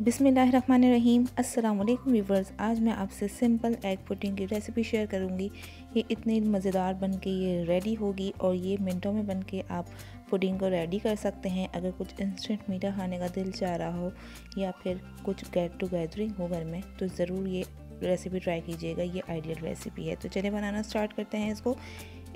बिस्मिल्लाहिर्रहमानिर्रहीम। अस्सलाम वालेकुम व्यूअर्स। आज मैं आपसे सिंपल एग पुडिंग की रेसिपी शेयर करूंगी। ये इतनी मज़ेदार बनके ये रेडी होगी और ये मिनटों में बनके आप पुडिंग को रेडी कर सकते हैं। अगर कुछ इंस्टेंट मीठा खाने का दिल चाह रहा हो या फिर कुछ गेट टू गैदरिंग हो घर में, तो ज़रूर ये रेसिपी ट्राई कीजिएगा। ये आइडियल रेसिपी है। तो चलिए बनाना स्टार्ट करते हैं इसको।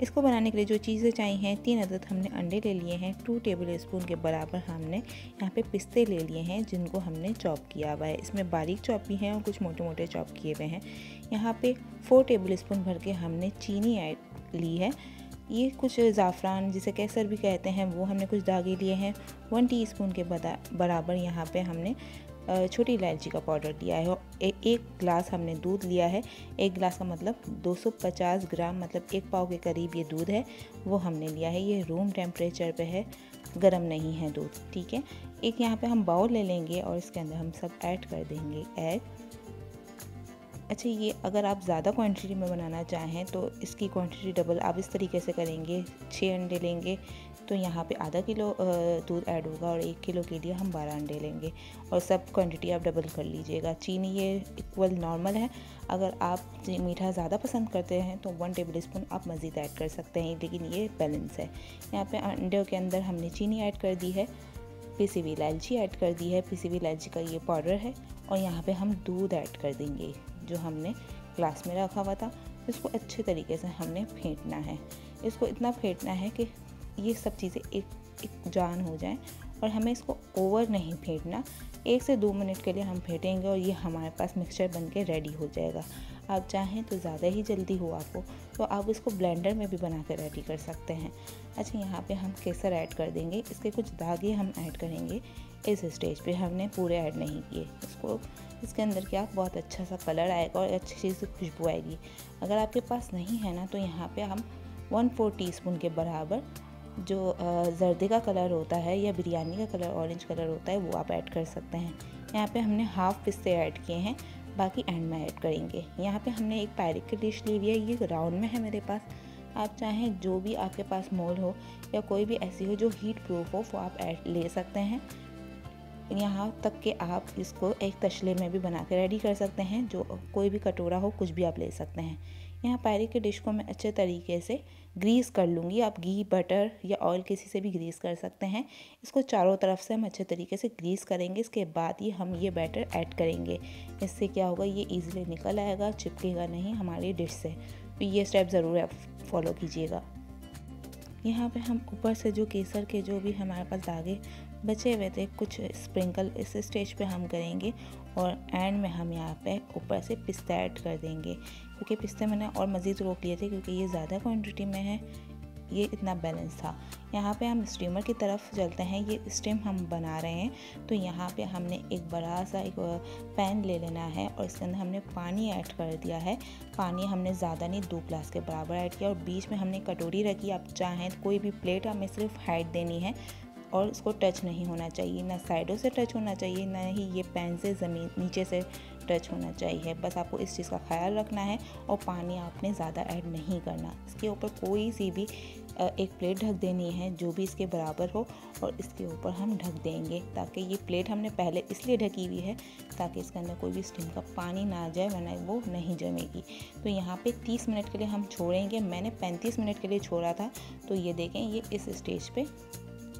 इसको बनाने के लिए जो चीज़ें चाहिए हैं, 3 अदद हमने अंडे ले लिए हैं, 2 टेबल स्पून के बराबर हमने यहाँ पे पिस्ते ले लिए हैं जिनको हमने चॉप किया हुआ है। इसमें बारीक चॉप भी हैं और कुछ मोटे मोटे चॉप किए हुए हैं। यहाँ पे 4 टेबल स्पून भर के हमने चीनी ली है। ये कुछ ज़ाफ़रान जिसे केसर भी कहते हैं, वो हमने कुछ दागे लिए हैं। 1 टीस्पून के बराबर यहाँ पर हमने छोटी इलायची का पाउडर लिया है। एक गिलास हमने दूध लिया है। एक गिलास का मतलब 250 ग्राम, मतलब 1 पाव के करीब ये दूध है, वो हमने लिया है। ये रूम टेम्परेचर पे है, गरम नहीं है दूध, ठीक है। एक यहाँ पे हम बाउल ले लेंगे और इसके अंदर हम सब ऐड कर देंगे एग। अच्छा, ये अगर आप ज़्यादा क्वांटिटी में बनाना चाहें तो इसकी क्वांटिटी डबल आप इस तरीके से करेंगे। 6 अंडे लेंगे तो यहाँ पे आधा किलो दूध ऐड होगा और 1 किलो के लिए हम 12 अंडे लेंगे और सब क्वांटिटी आप डबल कर लीजिएगा। चीनी ये इक्वल नॉर्मल है। अगर आप मीठा ज़्यादा पसंद करते हैं तो 1 टेबल स्पून आप मज़ीद ऐड कर सकते हैं, लेकिन ये बैलेंस है। यहाँ पे अंडे के अंदर हमने चीनी ऐड कर दी है, पिसी हुई इलायची ऐड कर दी है, पिसी हुई इलायची का ये पाउडर है, और यहाँ पे हम दूध ऐड कर देंगे जो हमने ग्लास में रखा हुआ था। इसको अच्छे तरीके से हमने फेंटना है। इसको इतना फेंटना है कि ये सब चीज़ें एक जान हो जाएं, और हमें इसको ओवर नहीं फेंटना। 1 से 2 मिनट के लिए हम फेंटेंगे और ये हमारे पास मिक्सचर बनके रेडी हो जाएगा। आप चाहें तो ज़्यादा ही जल्दी हो आपको, तो आप इसको ब्लेंडर में भी बना कर रेडी कर सकते हैं। अच्छा, यहाँ पे हम केसर ऐड कर देंगे। इसके कुछ दागे हम ऐड करेंगे। इस स्टेज पे हमने पूरे ऐड नहीं किए। इसको इसके अंदर क्या बहुत अच्छा सा कलर आएगा और अच्छी चीज़ खुशबू आएगी। अगर आपके पास नहीं है ना, तो यहाँ पर हम 1/4 टीस्पून के बराबर जो जर्दे का कलर होता है या बिरयानी का कलर, ऑरेंज कलर होता है, वो आप ऐड कर सकते हैं। यहाँ पे हमने 1/2 पिस्ते ऐड किए हैं, बाकी एंड में ऐड करेंगे। यहाँ पे हमने एक पैरिक की डिश ली हुई है, ये राउंड में है मेरे पास। आप चाहें जो भी आपके पास मोल हो या कोई भी ऐसी हो जो हीट प्रूफ हो, वो आप ऐड ले सकते हैं। यहाँ तक कि आप इसको एक तशले में भी बना के रेडी कर सकते हैं। जो कोई भी कटोरा हो, कुछ भी आप ले सकते हैं। यहाँ पैरी के डिश को मैं अच्छे तरीके से ग्रीस कर लूँगी। आप घी, बटर या ऑयल किसी से भी ग्रीस कर सकते हैं। इसको चारों तरफ से हम अच्छे तरीके से ग्रीस करेंगे। इसके बाद ही हम ये बैटर ऐड करेंगे। इससे क्या होगा, ये ईज़िली निकल आएगा, चिपकेगा नहीं हमारी डिश से। तो ये स्टेप ज़रूर आप फॉलो कीजिएगा। यहाँ पे हम ऊपर से जो केसर के जो भी हमारे पास दागे बचे हुए थे, कुछ स्प्रिंकल इस स्टेज पे हम करेंगे, और एंड में हम यहाँ पे ऊपर से पिस्ता ऐड कर देंगे, क्योंकि पिस्ते मैंने और मज़ीद रोक लिए थे क्योंकि ये ज़्यादा क्वांटिटी में है। ये इतना बैलेंस था। यहाँ पे हम स्टीमर की तरफ चलते हैं। ये स्टीम हम बना रहे हैं, तो यहाँ पे हमने एक बड़ा सा एक पैन ले लेना है और इसके अंदर हमने पानी ऐड कर दिया है। पानी हमने ज़्यादा नहीं, 2 गिलास के बराबर ऐड किया, और बीच में हमने कटोरी रखी। आप चाहें तो कोई भी प्लेट हमें सिर्फ हाइट देनी है और उसको टच नहीं होना चाहिए, ना साइडों से टच होना चाहिए, ना ही ये पैन से ज़मीन नीचे से टच होना चाहिए। बस आपको इस चीज़ का ख्याल रखना है, और पानी आपने ज़्यादा ऐड नहीं करना। इसके ऊपर कोई सी भी एक प्लेट ढक देनी है जो भी इसके बराबर हो, और इसके ऊपर हम ढक देंगे, ताकि ये प्लेट हमने पहले इसलिए ढकी हुई है ताकि इसके अंदर कोई भी स्टीम का पानी ना जाए, वरना वो नहीं जमेगी। तो यहाँ पे 30 मिनट के लिए हम छोड़ेंगे। मैंने 35 मिनट के लिए छोड़ा था। तो ये देखें, ये इस स्टेज पे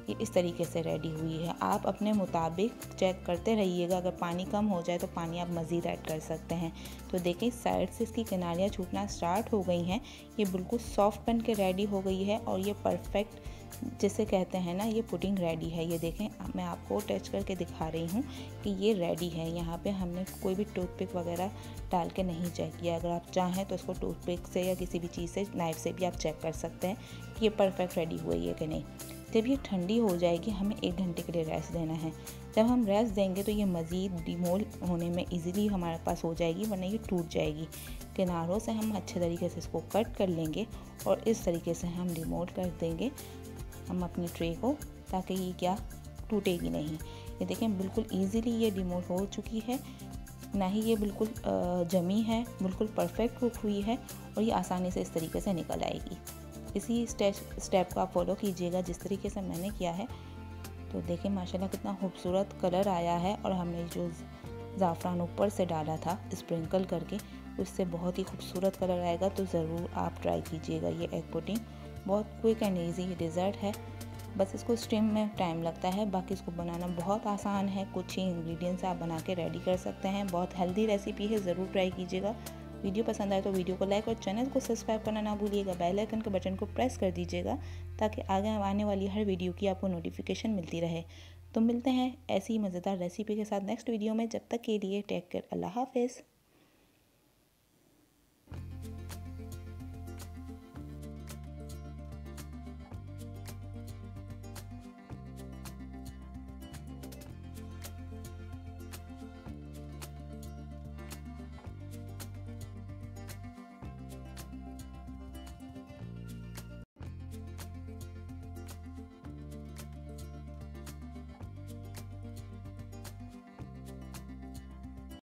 ये इस तरीके से रेडी हुई है। आप अपने मुताबिक चेक करते रहिएगा। अगर पानी कम हो जाए तो पानी आप मज़ीद ऐड कर सकते हैं। तो देखें, साइड से इसकी किनारियाँ छूटना स्टार्ट हो गई हैं। ये बिल्कुल सॉफ्ट बन के रेडी हो गई है, और ये परफेक्ट जैसे कहते हैं ना, ये पुडिंग रेडी है। ये देखें, मैं आपको टच करके दिखा रही हूँ कि ये रेडी है। यहाँ पे हमने कोई भी टूथपिक वगैरह डाल के नहीं चेक किया। अगर आप चाहें तो इसको टूथपिक से या किसी भी चीज़ से, नाइफ से भी आप चेक कर सकते हैं कि ये परफेक्ट रेडी हुई है कि नहीं। जब ये ठंडी हो जाएगी, हमें 1 घंटे के लिए रेस्ट देना है। जब हम रेस्ट देंगे तो ये मज़ीद डिमोल्ड होने में इजीली हमारे पास हो जाएगी, वरना ये टूट जाएगी। किनारों से हम अच्छे तरीके से इसको कट कर लेंगे और इस तरीके से हम डिमोल्ड कर देंगे हम अपनी ट्रे को, ताकि ये क्या टूटेगी नहीं। ये देखें, बिल्कुल ईज़िली ये डिमोल्ड हो चुकी है, ना ही ये बिल्कुल जमी है, बिल्कुल परफेक्ट कुक हुई है, और ये आसानी से इस तरीके से निकल आएगी। इसी स्टेप को आप फॉलो कीजिएगा जिस तरीके से मैंने किया है। तो देखिए माशाल्लाह कितना खूबसूरत कलर आया है। और हमने जो ज़ाफ़रान ऊपर से डाला था स्प्रिंकल करके, उससे बहुत ही खूबसूरत कलर आएगा। तो ज़रूर आप ट्राई कीजिएगा ये एग पुडिंग। बहुत क्विक एंड ईजी डिज़र्ट है, बस इसको स्टीम में टाइम लगता है, बाकी इसको बनाना बहुत आसान है। कुछ ही इंग्रेडिएंट्स आप बना के रेडी कर सकते हैं। बहुत हेल्दी रेसिपी है, ज़रूर ट्राई कीजिएगा। वीडियो पसंद आए तो वीडियो को लाइक और चैनल को सब्सक्राइब करना ना भूलिएगा। बेल आइकन के बटन को प्रेस कर दीजिएगा ताकि आगे आने वाली हर वीडियो की आपको नोटिफिकेशन मिलती रहे। तो मिलते हैं ऐसी मज़ेदार रेसिपी के साथ नेक्स्ट वीडियो में। जब तक के लिए टेक केयर, अल्लाह हाफिज़।